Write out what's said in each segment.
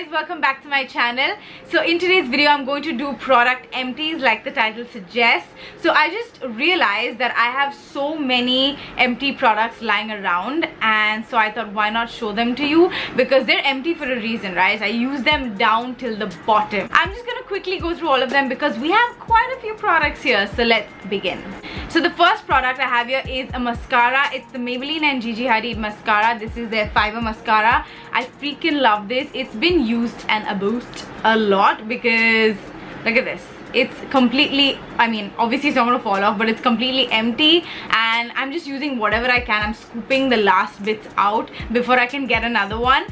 guys, welcome back to my channel. So in today's video I'm going to do product empties like the title suggests. So I just realized that I have so many empty products lying around, and so I thought why not show them to you, because they're empty for a reason, right? I use them down till the bottom. I'm just gonna quickly go through all of them because we have quite a few products here, so let's begin. So the first product I have here is a mascara. It's the Maybelline and Gigi Hadid mascara. This is their fiber mascara. I freaking love this. It's been used and abused a lot because look at this. It's completely, I mean obviously it's not gonna fall off, but it's completely empty and I'm just using whatever I can. I'm scooping the last bits out before I can get another one.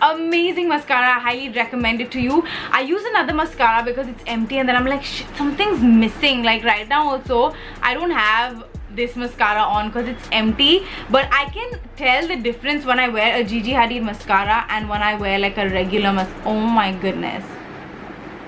Amazing mascara, I highly recommend it to you. I use another mascara because it's empty and then I'm like shit, something's missing. Like right now also I don't have this mascara on because it's empty, but I can tell the difference when I wear a Gigi Hadid mascara and when I wear like a regular mascara. Oh my goodness,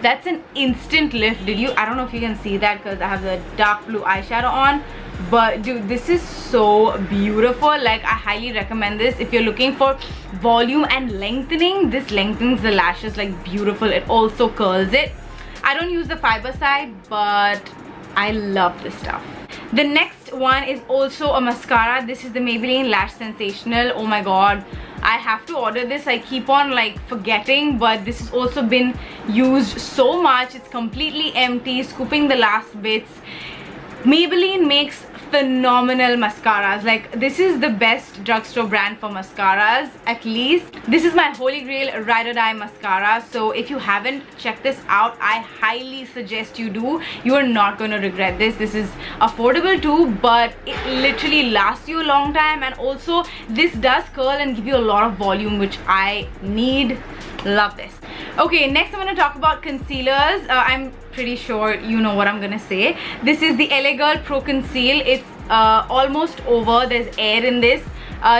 that's an instant lift. Did you? I don't know if you can see that because I have the dark blue eyeshadow on, but dude, this is so beautiful. Like I highly recommend this if you're looking for volume and lengthening. This lengthens the lashes like beautiful. It also curls it. I don't use the fiber side, but I love this stuff. The next one is also a mascara. This is the Maybelline Lash Sensational. Oh my god, I have to order this. I keep on like forgetting, but this has also been used so much. It's completely empty, scooping the last bits. Maybelline makes phenomenal mascaras. Like this is the best drugstore brand for mascaras, at least. This is my holy grail ride or die mascara. So if you haven't checked this out, I highly suggest you do. You are not going to regret this. This is affordable too, but it literally lasts you a long time, and also this does curl and give you a lot of volume, which I need. Love this. Okay, next I'm going to talk about concealers. I'm pretty sure you know what I'm gonna say. This is the LA Girl Pro Conceal. It's almost over. There's air in this.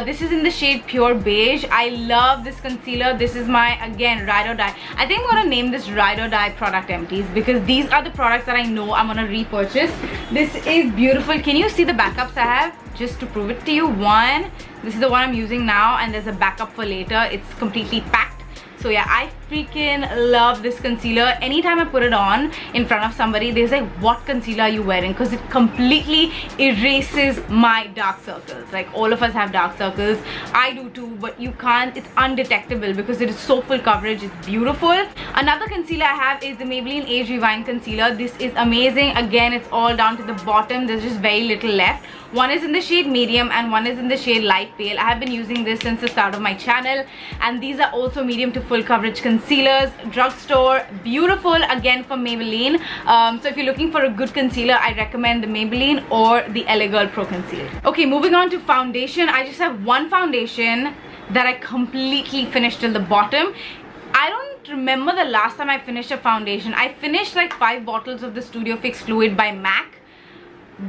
This is in the shade Pure Beige. I love this concealer. This is my, again, ride or die. I think I'm gonna name this ride or die product empties because these are the products that I know I'm gonna repurchase. This is beautiful. Can you see the backups I have? Just to prove it to you. One, this is the one I'm using now, and there's a backup for later. It's completely packed. So yeah, I freaking love this concealer. Anytime I put it on in front of somebody, they're like, what concealer are you wearing? Because it completely erases my dark circles. Like all of us have dark circles. I do too, but you can't, it's undetectable because it is so full coverage. It's beautiful. Another concealer I have is the Maybelline Age Rewind Concealer. This is amazing. Again, it's all down to the bottom. There's just very little left. One is in the shade medium and one is in the shade light pale. I have been using this since the start of my channel, and these are also medium to full coverage concealers, drugstore, beautiful, again for Maybelline. So if you're looking for a good concealer, I recommend the Maybelline or the LA Girl Pro Conceal. Okay, moving on to foundation. I just have one foundation that I completely finished till the bottom. I don't remember the last time I finished a foundation. I finished like 5 bottles of the Studio Fix Fluid by MAC.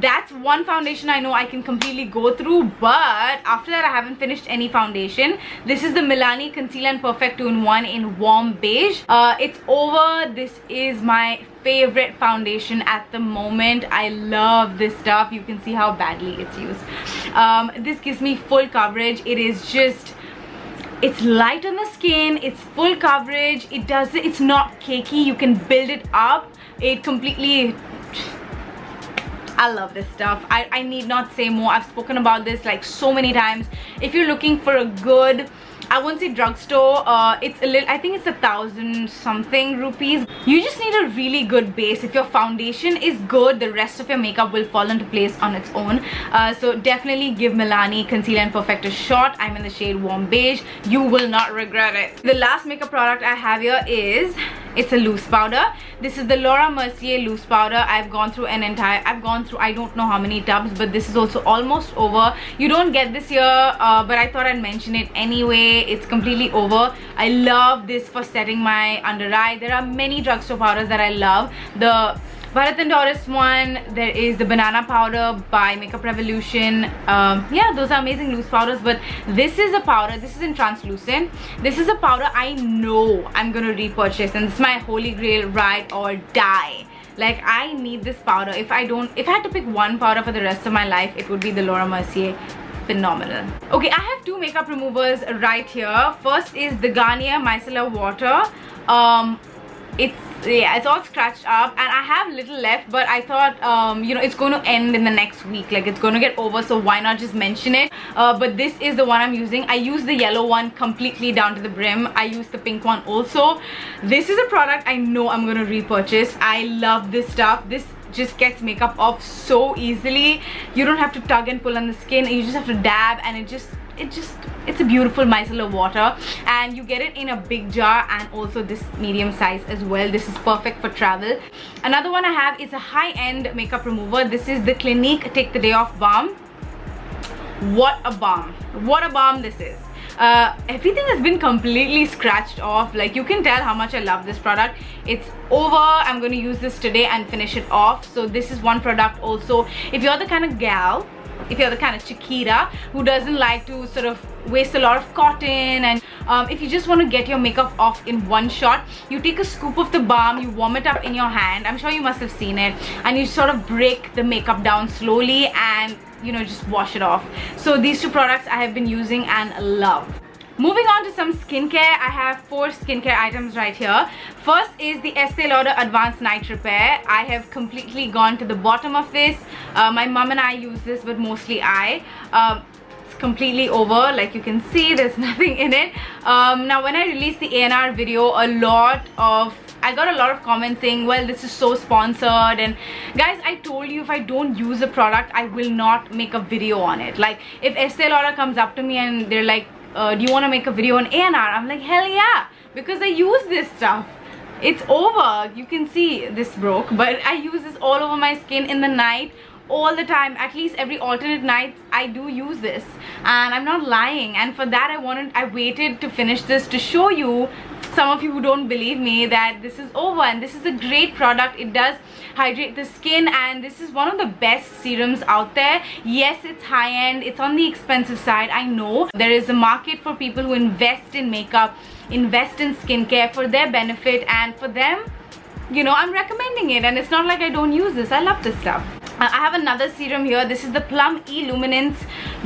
That's one foundation I know I can completely go through, but after that I haven't finished any foundation. This is the Milani Conceal and Perfect 2-in-1 in Warm Beige. It's over. This is my favorite foundation at the moment. I love this stuff. You can see how badly it's used. This gives me full coverage. It is just, it's light on the skin, it's full coverage, it does, it's not cakey, you can build it up. It completely, I love this stuff. I need not say more. I've spoken about this like so many times. If you're looking for a good, I won't say drugstore, it's a little, I think it's 1,000-something rupees. You just need a really good base. If your foundation is good, the rest of your makeup will fall into place on its own. So definitely give Milani Conceal and Perfect a shot. I'm in the shade Warm Beige. You will not regret it. The last makeup product I have here is, it's a loose powder. This is the Laura Mercier loose powder. I've gone through an entire, I don't know how many tubs, but this is also almost over. You don't get this here, but I thought I'd mention it anyway. It's completely over. I love this for setting my under eye. There are many drugstore powders that I love. The Bharat and Doris one, there is the banana powder by Makeup Revolution. Yeah, those are amazing loose powders, but this is a powder, this is in translucent. This is a powder I know I'm gonna repurchase, and it's my holy grail ride or die. Like I need this powder. If I had to pick one powder for the rest of my life, it would be the Laura Mercier phenomenal. Okay, I have two makeup removers right here. First is the Garnier Micellar Water. It's all scratched up and I have little left, but I thought you know, it's going to end in the next week, like it's going to get over, so why not just mention it. But this is the one I'm using. I use the yellow one completely down to the brim. I use the pink one also. This is a product I know I'm going to repurchase. I love this stuff. This just gets makeup off so easily. You don't have to tug and pull on the skin, you just have to dab, and it's a beautiful micellar water, and you get it in a big jar and also this medium size as well. This is perfect for travel. Another one I have is a high-end makeup remover. This is the Clinique Take the Day Off Balm. What a balm, what a balm this is. Everything has been completely scratched off, like you can tell how much I love this product. It's over. I'm going to use this today and finish it off. So this is one product also, if you're the kind of gal, if you're the kind of Chiquita who doesn't like to sort of waste a lot of cotton, and if you just want to get your makeup off in one shot, you take a scoop of the balm, you warm it up in your hand, I'm sure you must have seen it, and you sort of break the makeup down slowly and, you know, just wash it off. So these two products I have been using and love. Moving on to some skincare, I have four skincare items right here. First is the Estee Lauder Advanced Night Repair. I have completely gone to the bottom of this. My mom and I use this, but mostly I. It's completely over, like you can see, there's nothing in it. Now, when I released the ANR video, I got a lot of comments saying, well, this is so sponsored, and guys, I told you, if I don't use a product, I will not make a video on it. Like, if Estee Lauder comes up to me and they're like, do you want to make a video on ANR? I'm like, hell yeah, because I use this stuff. It's over. You can see this broke, but I use this all over my skin in the night, all the time. At least every alternate night I do use this, and I'm not lying. And for that, I waited to finish this to show you, some of you who don't believe me, that this is over. And this is a great product. It does hydrate the skin, and this is one of the best serums out there. Yes, it's high-end, it's on the expensive side, I know. There is a market for people who invest in makeup, invest in skincare for their benefit, and for them, you know, I'm recommending it. And it's not like I don't use this, I love this stuff. I have another serum here. This is the Plum E-luminesce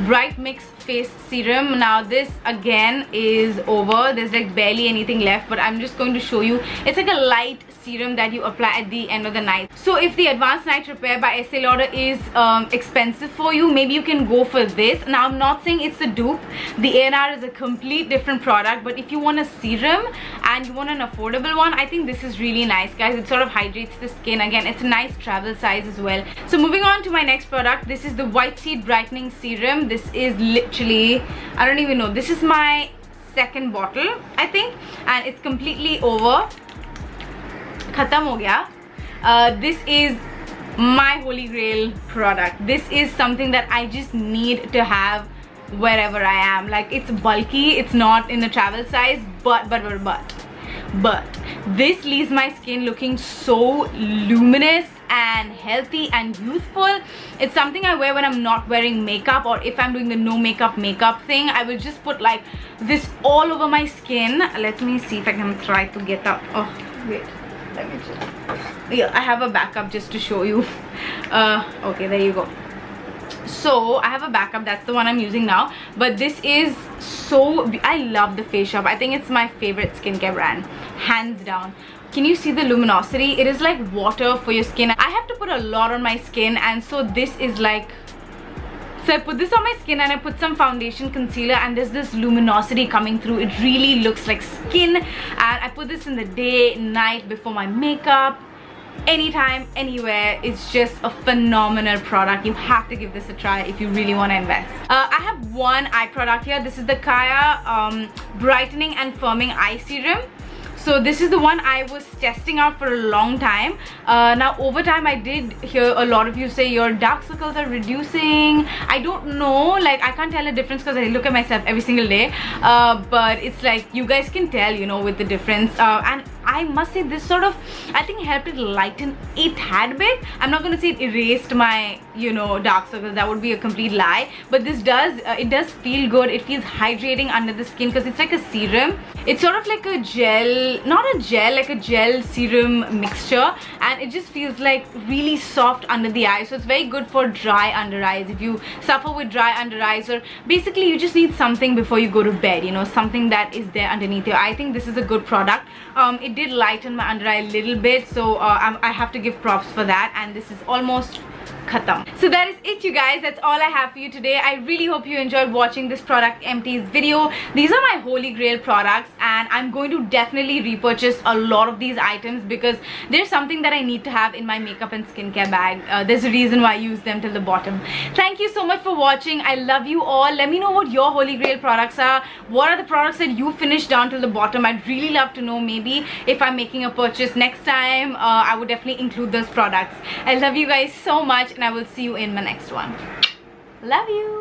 Bright Mix Face Serum. Now this again is over, there's like barely anything left, but I'm just going to show you. It's like a light serum that you apply at the end of the night. So if the Advanced Night Repair by Estee Lauder is expensive for you, maybe you can go for this. Now I'm not saying it's a dupe. The ANR is a complete different product, but if you want a serum and you want an affordable one, I think this is really nice, guys. It sort of hydrates the skin. Again, it's a nice travel size as well. So moving on to my next product, this is the White Seed Brightening Serum. This is literally, I don't even know, this is my second bottle, I think, and it's completely over. Khatam ho gaya. This is my holy grail product. This is something that I just need to have wherever I am. Like, it's bulky, it's not in the travel size, but this leaves my skin looking so luminous and healthy and youthful. It's something I wear when I'm not wearing makeup, or if I'm doing the no makeup thing, I will just put like this all over my skin. Let me see if I can try to get up. Oh wait, let me just, yeah, I have a backup just to show you. Okay, there you go. So I have a backup, that's the one I'm using now, but this is so, I love The Face Shop. I think it's my favorite skincare brand, hands down. Can you see the luminosity? It is like water for your skin. I have to put a lot on my skin, and so this is like, so I put this on my skin and I put some foundation, concealer, and there's this luminosity coming through. It really looks like skin, and I put this in the day, night, before my makeup, anytime, anywhere. It's just a phenomenal product. You have to give this a try if you really want to invest. I have one eye product here. This is the Kaya Brightening and Firming Eye Serum. So this is the one I was testing out for a long time. Now over time, I did hear a lot of you say your dark circles are reducing. I don't know, like I can't tell a difference because I look at myself every single day. But it's like, you guys can tell, you know, with the difference. And I must say this sort of, I think, helped it lighten a tad bit. I'm not going to say it erased my, you know, dark circles. That would be a complete lie. But this does, it does feel good. It feels hydrating under the skin because it's like a serum. It's sort of like a gel, not a gel, like a gel serum mixture. And it just feels like really soft under the eyes. So it's very good for dry under eyes. If you suffer with dry under eyes, or basically you just need something before you go to bed, you know, something that is there underneath your eye. I think this is a good product. It did lighten my under eye a little bit, so I have to give props for that. And this is almost khatam. So that is it, you guys. That's all I have for you today. I really hope you enjoyed watching this product empties video. These are my holy grail products, and I'm going to definitely repurchase a lot of these items because there's something that I need to have in my makeup and skincare bag. There's a reason why I use them till the bottom. Thank you so much for watching. I love you all. Let me know what your holy grail products are. What are the products that you finished down till the bottom? I'd really love to know. Maybe if I'm making a purchase next time, I would definitely include those products. I love you guys so much, and I will see you in my next one. Love you.